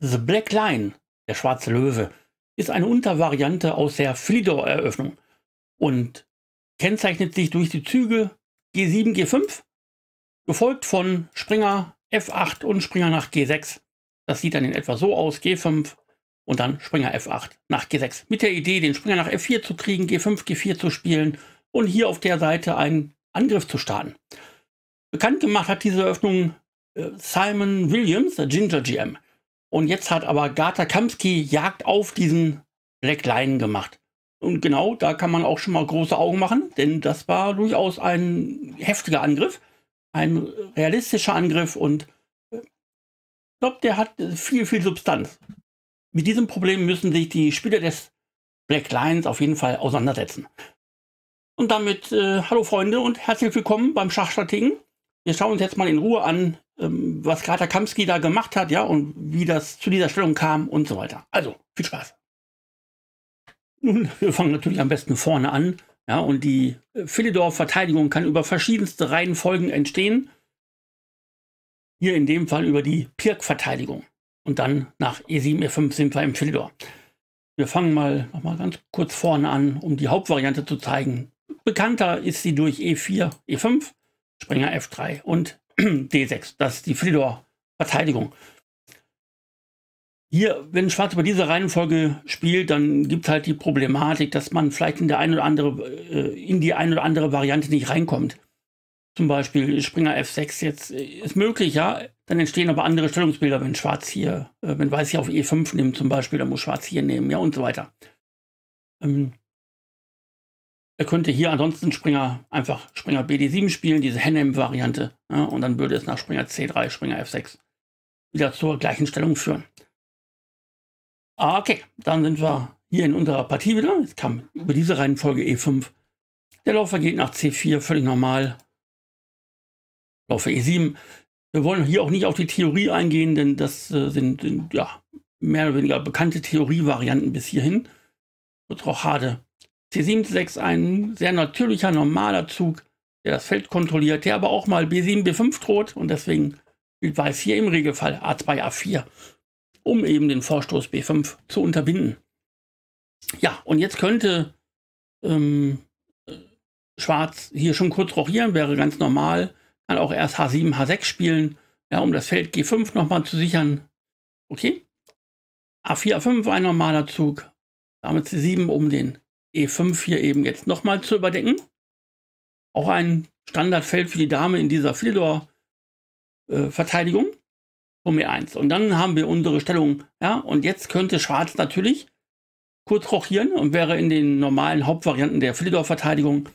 The Black Lion, der schwarze Löwe, ist eine Untervariante aus der Philidor-Eröffnung und kennzeichnet sich durch die Züge G7, G5, gefolgt von Springer F8 und Springer nach G6. Das sieht dann in etwa so aus, G5 und dann Springer F8 nach G6. Mit der Idee, den Springer nach F4 zu kriegen, G5, G4 zu spielen und hier auf der Seite einen Angriff zu starten. Bekannt gemacht hat diese Eröffnung Simon Williams, der Ginger GM. Und jetzt hat aber Gata Kamsky Jagd auf diesen Black Lion gemacht. Und genau, da kann man auch schon mal große Augen machen, denn das war durchaus ein heftiger Angriff, ein realistischer Angriff und ich glaube, der hat viel, viel Substanz. Mit diesem Problem müssen sich die Spieler des Black Lions auf jeden Fall auseinandersetzen. Und damit, hallo Freunde und herzlich willkommen beim Schachstrategen. Wir schauen uns jetzt mal in Ruhe an, was Gata Kamsky da gemacht hat, ja, und wie das zu dieser Stellung kam und so weiter. Also, viel Spaß. Nun, wir fangen natürlich am besten vorne an, ja, und die Philidor-Verteidigung kann über verschiedenste Reihenfolgen entstehen. Hier in dem Fall über die Pirc-Verteidigung. Und dann nach E7, E5 sind wir im Philidor. Wir fangen mal nochmal ganz kurz vorne an, um die Hauptvariante zu zeigen. Bekannter ist sie durch E4, E5, Springer F3 und D6. Das ist die Philidor-Verteidigung. Hier, wenn Schwarz über diese Reihenfolge spielt, dann gibt es halt die Problematik, dass man vielleicht in die ein oder andere Variante nicht reinkommt. Zum Beispiel Springer F6 jetzt ist möglich, ja. Dann entstehen aber andere Stellungsbilder, wenn Schwarz hier, wenn Weiß hier auf E5 nimmt zum Beispiel, dann muss Schwarz hier nehmen, ja, und so weiter. Er könnte hier ansonsten einfach Springer BD7 spielen, diese Hanem-Variante, ja, und dann würde es nach Springer C3, Springer F6 wieder zur gleichen Stellung führen. Okay, dann sind wir hier in unserer Partie wieder. Es kam über diese Reihenfolge E5. Der Läufer geht nach C4, völlig normal. Läufer E7. Wir wollen hier auch nicht auf die Theorie eingehen, denn das sind ja mehr oder weniger bekannte Theorievarianten bis hierhin. Rochade. C7, C6, ein sehr natürlicher, normaler Zug, der das Feld kontrolliert, der aber auch mal B7, B5 droht und deswegen spielt Weiß hier im Regelfall A2, A4, um eben den Vorstoß B5 zu unterbinden. Ja, und jetzt könnte Schwarz hier schon kurz rochieren, wäre ganz normal. Kann auch erst H7, H6 spielen, ja, um das Feld G5 nochmal zu sichern. Okay. A4, A5, ein normaler Zug. Damit C7, um den E5 hier eben jetzt nochmal zu überdecken. Auch ein Standardfeld für die Dame in dieser Philidor-Verteidigung. Um E1. Und dann haben wir unsere Stellung. Ja, und jetzt könnte Schwarz natürlich kurz rochieren und wäre in den normalen Hauptvarianten der Philidor-Verteidigung.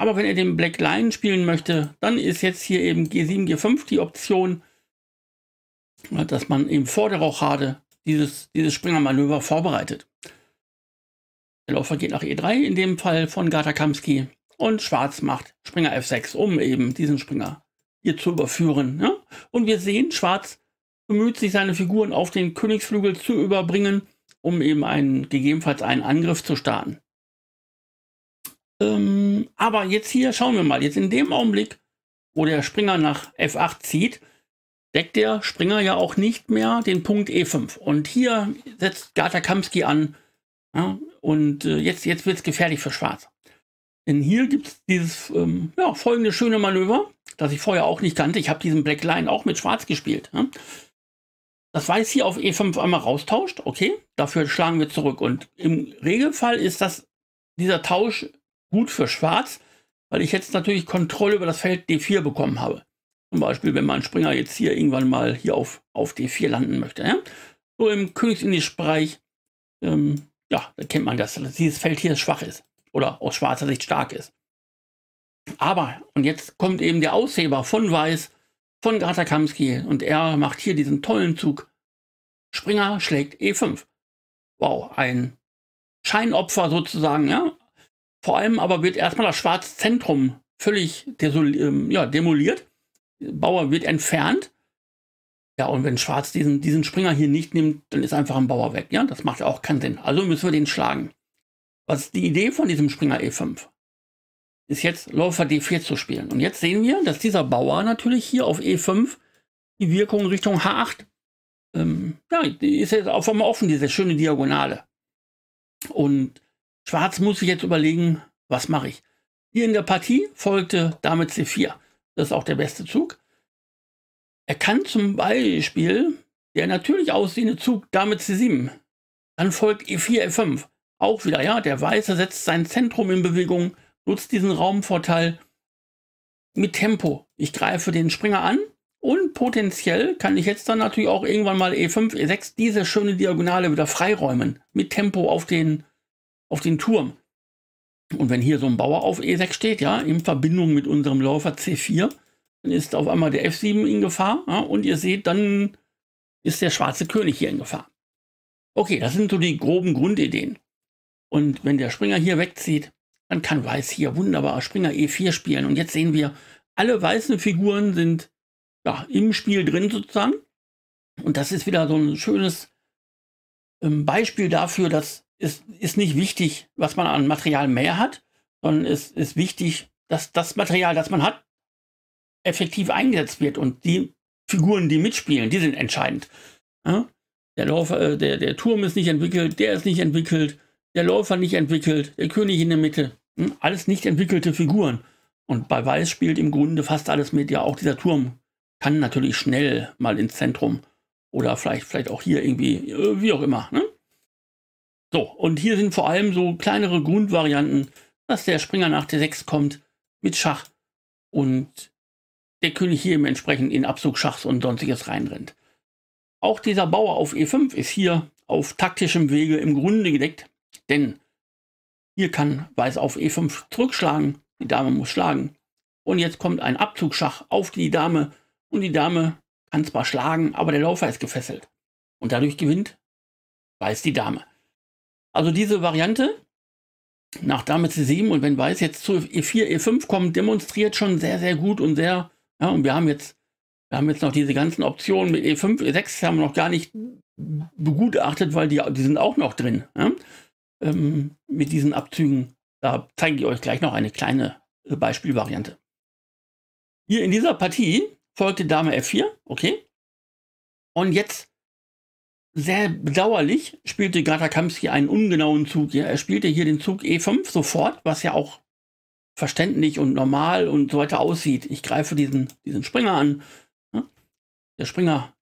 Aber wenn er den Black Lion spielen möchte, dann ist jetzt hier eben G7, G5 die Option, dass man eben vor der Rochade dieses Springer-Manöver vorbereitet. Der Läufer geht nach E3, in dem Fall von Gata Kamsky. Und Schwarz macht Springer F6, um eben diesen Springer hier zu überführen. Ja? Und wir sehen, Schwarz bemüht sich, seine Figuren auf den Königsflügel zu überbringen, um eben gegebenenfalls einen Angriff zu starten. Aber jetzt hier schauen wir mal, jetzt in dem Augenblick, wo der Springer nach F8 zieht, deckt der Springer ja auch nicht mehr den Punkt E5. Und hier setzt Gata Kamsky an, ja, und jetzt wird es gefährlich für Schwarz. Denn hier gibt es dieses ja, folgende schöne Manöver, das ich vorher auch nicht kannte. Ich habe diesen Black Lion auch mit Schwarz gespielt. Ja. Das Weiß hier auf E5 einmal raustauscht, okay, dafür schlagen wir zurück. Und im Regelfall ist dieser Tausch gut für Schwarz, weil ich jetzt natürlich Kontrolle über das Feld D4 bekommen habe. Zum Beispiel, wenn mein Springer jetzt hier irgendwann mal hier auf D4 landen möchte. Ja? So im Königsindien-Bereich, ja, da kennt man das, dass dieses Feld hier schwach ist oder aus schwarzer Sicht stark ist. Aber, und jetzt kommt eben der Ausheber von Weiß, von Gata Kamsky, und er macht hier diesen tollen Zug. Springer schlägt E5. Wow, ein Scheinopfer sozusagen, ja. Vor allem aber wird erstmal das schwarze Zentrum völlig demoliert. Bauer wird entfernt. Ja, und wenn Schwarz diesen Springer hier nicht nimmt, dann ist einfach ein Bauer weg. Ja, das macht auch keinen Sinn. Also müssen wir den schlagen. Was ist die Idee von diesem Springer E5? Ist jetzt Läufer D4 zu spielen. Und jetzt sehen wir, dass dieser Bauer natürlich hier auf E5 die Wirkung Richtung H8 ja, ist jetzt auf einmal offen, diese schöne Diagonale. Und Schwarz muss sich jetzt überlegen, was mache ich. Hier in der Partie folgte Dame C4. Das ist auch der beste Zug. Er kann zum Beispiel der natürlich aussehende Zug Dame C7. Dann folgt E4, E5. Auch wieder, ja, der Weiße setzt sein Zentrum in Bewegung, nutzt diesen Raumvorteil mit Tempo. Ich greife den Springer an und potenziell kann ich jetzt dann natürlich auch irgendwann mal E5, E6 diese schöne Diagonale wieder freiräumen. Mit Tempo auf den Turm. Und wenn hier so ein Bauer auf E6 steht, ja, in Verbindung mit unserem Läufer C4, dann ist auf einmal der F7 in Gefahr. Ja, und ihr seht, dann ist der schwarze König hier in Gefahr. Okay, das sind so die groben Grundideen. Und wenn der Springer hier wegzieht, dann kann Weiß hier wunderbar Springer E4 spielen. Und jetzt sehen wir, alle weißen Figuren sind ja, im Spiel drin sozusagen. Und das ist wieder so ein schönes Beispiel dafür, dass es ist nicht wichtig, was man an Material mehr hat, sondern es ist wichtig, dass das Material, das man hat, effektiv eingesetzt wird. Und die Figuren, die mitspielen, die sind entscheidend. Ja? Der Turm ist nicht entwickelt, der ist nicht entwickelt, der Läufer nicht entwickelt, der König in der Mitte. Alles nicht entwickelte Figuren. Und bei Weiß spielt im Grunde fast alles mit. Ja, auch dieser Turm kann natürlich schnell mal ins Zentrum. Oder vielleicht auch hier irgendwie, wie auch immer. Ne? So, und hier sind vor allem so kleinere Grundvarianten, dass der Springer nach D6 kommt mit Schach und der König hier eben entsprechend in Abzug Schachs und sonstiges reinrennt. Auch dieser Bauer auf E5 ist hier auf taktischem Wege im Grunde gedeckt. Denn hier kann Weiß auf E5 zurückschlagen, die Dame muss schlagen. Und jetzt kommt ein Abzugsschach auf die Dame und die Dame kann zwar schlagen, aber der Läufer ist gefesselt. Und dadurch gewinnt Weiß die Dame. Also diese Variante nach Dame C7 und wenn Weiß jetzt zu E4, E5 kommt, demonstriert schon sehr, sehr gut und sehr, ja, und wir haben jetzt noch diese ganzen Optionen mit E5, E6 haben wir noch gar nicht begutachtet, weil die sind auch noch drin. Ja? Mit diesen Abzügen, da zeige ich euch gleich noch eine kleine Beispielvariante. Hier in dieser Partie folgte Dame F4, okay. Und jetzt, sehr bedauerlich, spielte Gata Kamsky einen ungenauen Zug. Ja, er spielte hier den Zug E5 sofort, was ja auch verständlich und normal und so weiter aussieht. Ich greife diesen Springer an. Ja. Der Springer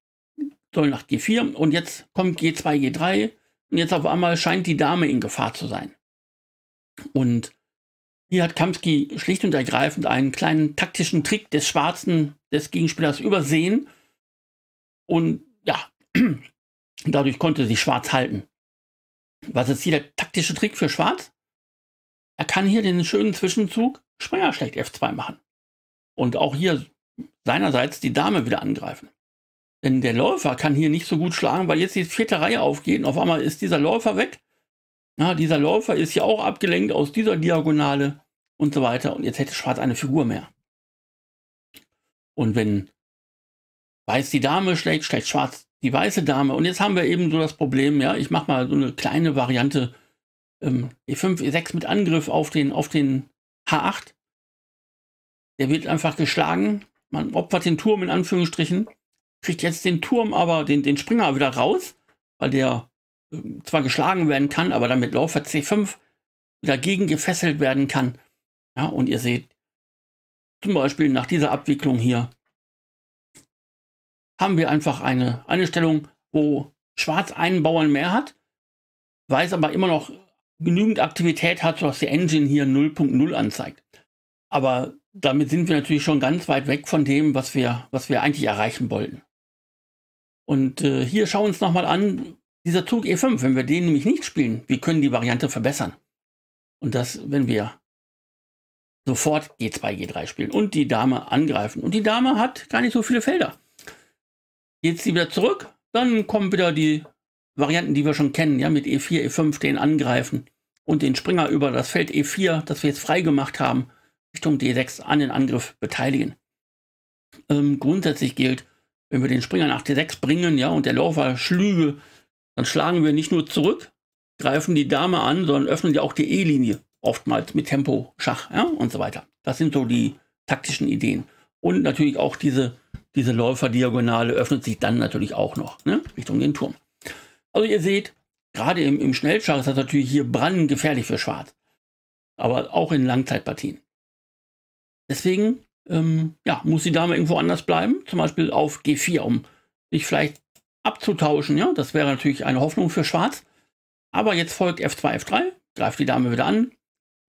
soll nach G4 und jetzt kommt G2, G3. Und jetzt auf einmal scheint die Dame in Gefahr zu sein. Und hier hat Kamsky schlicht und ergreifend einen kleinen taktischen Trick des Schwarzen, des Gegenspielers übersehen. Und ja, dadurch konnte sich Schwarz halten. Was ist hier der taktische Trick für Schwarz? Er kann hier den schönen Zwischenzug Springer schlecht F2 machen. Und auch hier seinerseits die Dame wieder angreifen. Denn der Läufer kann hier nicht so gut schlagen, weil jetzt die vierte Reihe aufgeht und auf einmal ist dieser Läufer weg. Ja, dieser Läufer ist ja auch abgelenkt aus dieser Diagonale und so weiter. Und jetzt hätte Schwarz eine Figur mehr. Und wenn Weiß die Dame schlägt, schlägt Schwarz die weiße Dame. Und jetzt haben wir eben so das Problem, ja, ich mache mal so eine kleine Variante E5, E6 mit Angriff auf den H8. Der wird einfach geschlagen. Man opfert den Turm in Anführungsstrichen. Kriegt jetzt den Turm, aber den Springer wieder raus, weil der zwar geschlagen werden kann, aber dann mit Läufer C5 dagegen gefesselt werden kann. Ja, und ihr seht, zum Beispiel nach dieser Abwicklung hier, haben wir einfach eine Stellung, wo Schwarz einen Bauern mehr hat, Weiß aber immer noch genügend Aktivität hat, sodass die Engine hier 0.0 anzeigt. Aber damit sind wir natürlich schon ganz weit weg von dem, was wir eigentlich erreichen wollten. Und hier schauen wir uns nochmal an, dieser Zug E5, wenn wir den nämlich nicht spielen, wir können die Variante verbessern. Und das, wenn wir sofort G2, G3 spielen und die Dame angreifen. Und die Dame hat gar nicht so viele Felder. Geht sie wieder zurück, dann kommen wieder die Varianten, die wir schon kennen, ja, mit E4, E5, den angreifen und den Springer über das Feld E4, das wir jetzt frei gemacht haben, Richtung D6 an den Angriff beteiligen. Grundsätzlich gilt, wenn wir den Springer nach D6 bringen, ja, und der Läufer schlüge, dann schlagen wir nicht nur zurück, greifen die Dame an, sondern öffnen ja auch die E-Linie, oftmals mit Tempo, Schach, ja, und so weiter. Das sind so die taktischen Ideen. Und natürlich auch diese diese Läuferdiagonale öffnet sich dann natürlich auch noch, ne, Richtung den Turm. Also ihr seht, gerade im Schnellschach ist das natürlich hier brandgefährlich für Schwarz. Aber auch in Langzeitpartien. Deswegen ja, muss die Dame irgendwo anders bleiben, zum Beispiel auf G4, um sich vielleicht abzutauschen. Ja? Das wäre natürlich eine Hoffnung für Schwarz. Aber jetzt folgt F2, F3, greift die Dame wieder an.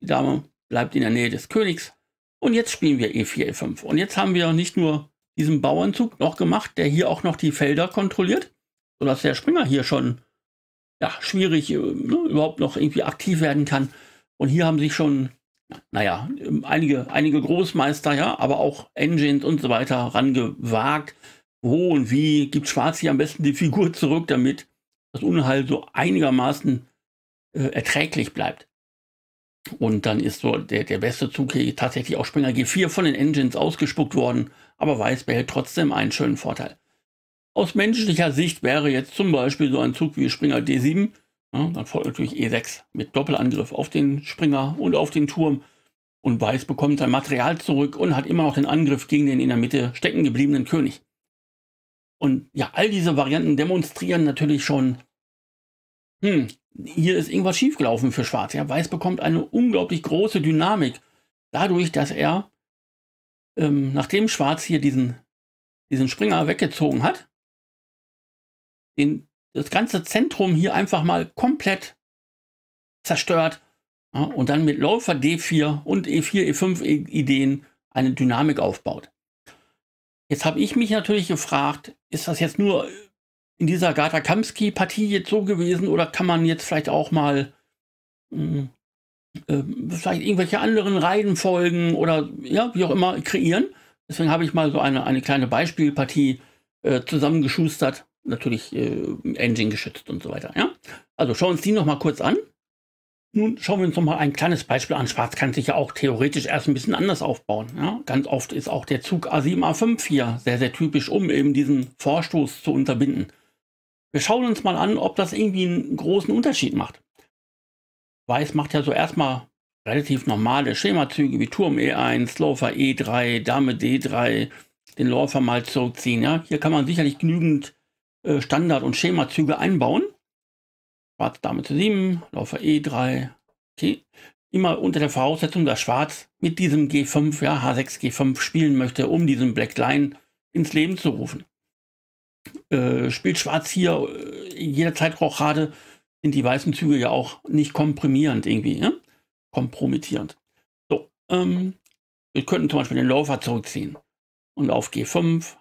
Die Dame bleibt in der Nähe des Königs. Und jetzt spielen wir E4, E5. Und jetzt haben wir nicht nur diesen Bauernzug noch gemacht, der hier auch noch die Felder kontrolliert, sodass der Springer hier schon ja, schwierig überhaupt noch irgendwie aktiv werden kann. Und hier haben sich schon, naja, einige Großmeister, ja, aber auch Engines und so weiter rangewagt. Wo und wie gibt Schwarz hier am besten die Figur zurück, damit das Unheil so einigermaßen erträglich bleibt. Und dann ist so der beste Zug hier tatsächlich auch Springer G4 von den Engines ausgespuckt worden, aber Weiß behält trotzdem einen schönen Vorteil. Aus menschlicher Sicht wäre jetzt zum Beispiel so ein Zug wie Springer D7, ja, dann folgt natürlich E6 mit Doppelangriff auf den Springer und auf den Turm. Und Weiß bekommt sein Material zurück und hat immer noch den Angriff gegen den in der Mitte stecken gebliebenen König. Und ja, all diese Varianten demonstrieren natürlich schon, hier ist irgendwas schiefgelaufen für Schwarz. Ja, Weiß bekommt eine unglaublich große Dynamik dadurch, dass er, nachdem Schwarz hier diesen Springer weggezogen hat, das ganze Zentrum hier einfach mal komplett zerstört, ja, und dann mit Läufer D4 und E4, E5 Ideen eine Dynamik aufbaut. Jetzt habe ich mich natürlich gefragt, ist das jetzt nur in dieser Gata Kamsky-Partie jetzt so gewesen oder kann man jetzt vielleicht auch mal vielleicht irgendwelche anderen Reihenfolgen oder ja, wie auch immer kreieren? Deswegen habe ich mal so eine kleine Beispielpartie zusammengeschustert. Natürlich Engine geschützt und so weiter. Ja? Also schauen wir uns die noch mal kurz an. Nun schauen wir uns noch mal ein kleines Beispiel an. Schwarz kann sich ja auch theoretisch erst ein bisschen anders aufbauen. Ja? Ganz oft ist auch der Zug A7, A5 hier sehr, sehr typisch, um eben diesen Vorstoß zu unterbinden. Wir schauen uns mal an, ob das irgendwie einen großen Unterschied macht. Weiß macht ja so erstmal relativ normale Schemazüge wie Turm E1, Läufer E3, Dame D3, den Läufer mal zurückziehen. Ja? Hier kann man sicherlich genügend Standard- und Schemazüge einbauen. Schwarz Dame zu 7, Läufer E3. Okay. Immer unter der Voraussetzung, dass Schwarz mit diesem G5, ja, H6, G5 spielen möchte, um diesen Black Lion ins Leben zu rufen. Spielt Schwarz hier jederzeit Rochade, sind die weißen Züge ja auch nicht komprimierend irgendwie, ne? Kompromittierend. So, wir könnten zum Beispiel den Läufer zurückziehen und auf G5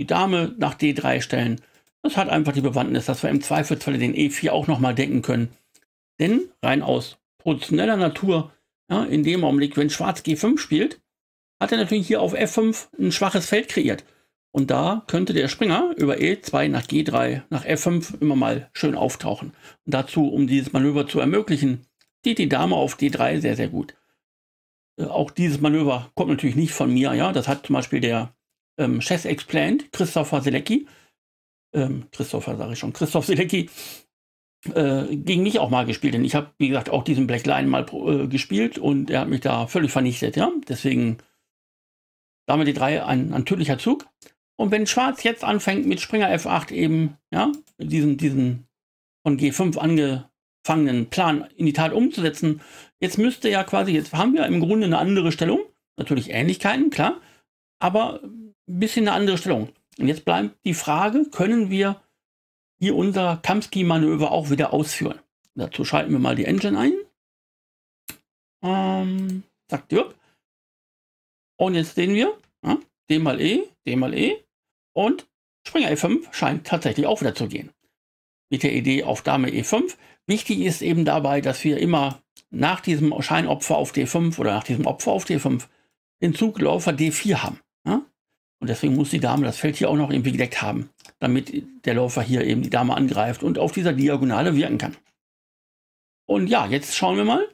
die Dame nach D3 stellen. Das hat einfach die Bewandtnis, dass wir im Zweifelsfalle den E4 auch nochmal decken können. Denn rein aus positioneller Natur, ja, in dem Augenblick, wenn Schwarz G5 spielt, hat er natürlich hier auf F5 ein schwaches Feld kreiert. Und da könnte der Springer über E2 nach G3 nach F5 immer mal schön auftauchen. Und dazu, um dieses Manöver zu ermöglichen, steht die Dame auf D3 sehr, sehr gut. Auch dieses Manöver kommt natürlich nicht von mir. Ja? Das hat zum Beispiel der Chess-Explained, Christof Sielecki gegen mich auch mal gespielt, denn ich habe, wie gesagt, auch diesen Black Lion mal gespielt und er hat mich da völlig vernichtet, ja, deswegen Dame D3 ein natürlicher Zug. Und wenn Schwarz jetzt anfängt mit Springer F8 eben, ja, diesen von G5 angefangenen Plan in die Tat umzusetzen, jetzt müsste ja quasi, jetzt haben wir im Grunde eine andere Stellung, natürlich Ähnlichkeiten, klar, aber ein bisschen eine andere Stellung. Und jetzt bleibt die Frage, können wir hier unser Kamsky-Manöver auch wieder ausführen? Dazu schalten wir mal die Engine ein. Zack, Dirk. Und jetzt sehen wir, ja, D mal E, D mal E. Und Springer E5 scheint tatsächlich auch wieder zu gehen. Mit der Idee auf Dame E5. Wichtig ist eben dabei, dass wir immer nach diesem Scheinopfer auf D5 oder nach diesem Opfer auf D5 den Zug Läufer D4 haben. Ja? Und deswegen muss die Dame das Feld hier auch noch irgendwie gedeckt haben, damit der Läufer hier eben die Dame angreift und auf dieser Diagonale wirken kann. Und ja, jetzt schauen wir mal.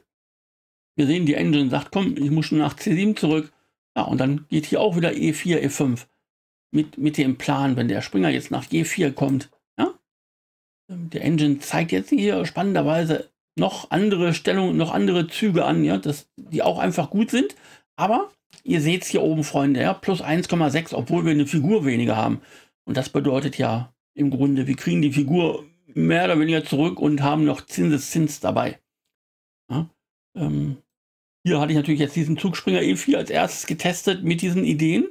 Wir sehen, die Engine sagt, komm, ich muss schon nach C7 zurück. Ja, und dann geht hier auch wieder E4, E5 mit dem Plan, wenn der Springer jetzt nach G4 kommt. Ja? Der Engine zeigt jetzt hier spannenderweise noch andere Stellungen, noch andere Züge an, ja, die auch einfach gut sind, Aber ihr seht es hier oben, Freunde, ja, plus 1,6, obwohl wir eine Figur weniger haben. Und das bedeutet ja im Grunde, wir kriegen die Figur mehr oder weniger zurück und haben noch Zinseszins dabei. Ja, hier hatte ich natürlich jetzt diesen Zugspringer E4 als erstes getestet mit diesen Ideen.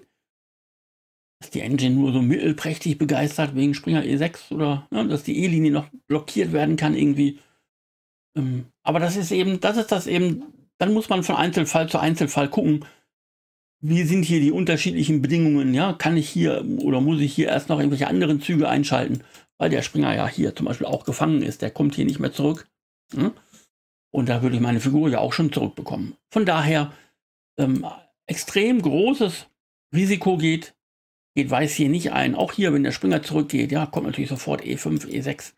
Dass die Engine nur so mittelprächtig begeistert wegen Springer E6 oder ja, dass die E-Linie noch blockiert werden kann irgendwie. Aber das ist eben, dann muss man von Einzelfall zu Einzelfall gucken, wie sind hier die unterschiedlichen Bedingungen, ja, kann ich hier oder muss ich hier erst noch irgendwelche anderen Züge einschalten, weil der Springer ja hier zum Beispiel auch gefangen ist, der kommt hier nicht mehr zurück. Hm? Und da würde ich meine Figur ja auch schon zurückbekommen. Von daher, extrem großes Risiko geht Weiß hier nicht ein. Auch hier, wenn der Springer zurückgeht, ja, kommt natürlich sofort E5, E6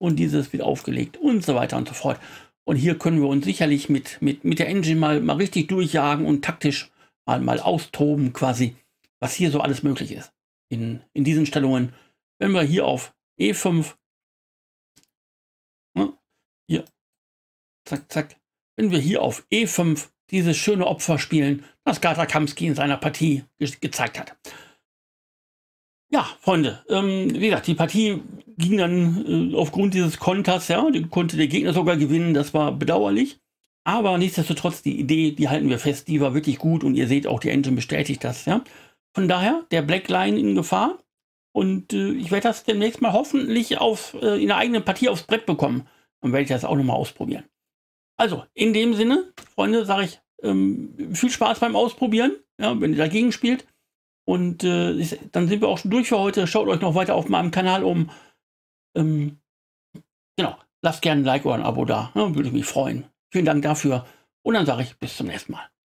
und dieses wird aufgelegt und so weiter und so fort. Und hier können wir uns sicherlich mit der Engine mal richtig durchjagen und taktisch mal austoben quasi, was hier so alles möglich ist in diesen Stellungen. Wenn wir hier auf E5, ne, hier, zack, zack, wenn wir hier auf E5 dieses schöne Opfer spielen, das Gata Kamsky in seiner Partie gezeigt hat. Ja, Freunde, wie gesagt, die Partie ging dann aufgrund dieses Konters, ja, die konnte der Gegner sogar gewinnen, das war bedauerlich. Aber nichtsdestotrotz, die Idee, die halten wir fest, die war wirklich gut und ihr seht auch, die Engine bestätigt das, ja. Von daher, der Black Lion in Gefahr und ich werde das demnächst mal hoffentlich in der eigenen Partie aufs Brett bekommen und werde ich das auch nochmal ausprobieren. Also, in dem Sinne, Freunde, sage ich, viel Spaß beim Ausprobieren, ja, wenn ihr dagegen spielt. Und dann sind wir auch schon durch für heute. Schaut euch noch weiter auf meinem Kanal um. Genau, lasst gerne ein Like oder ein Abo da. Ne? Würde mich freuen. Vielen Dank dafür. Und dann sage ich bis zum nächsten Mal.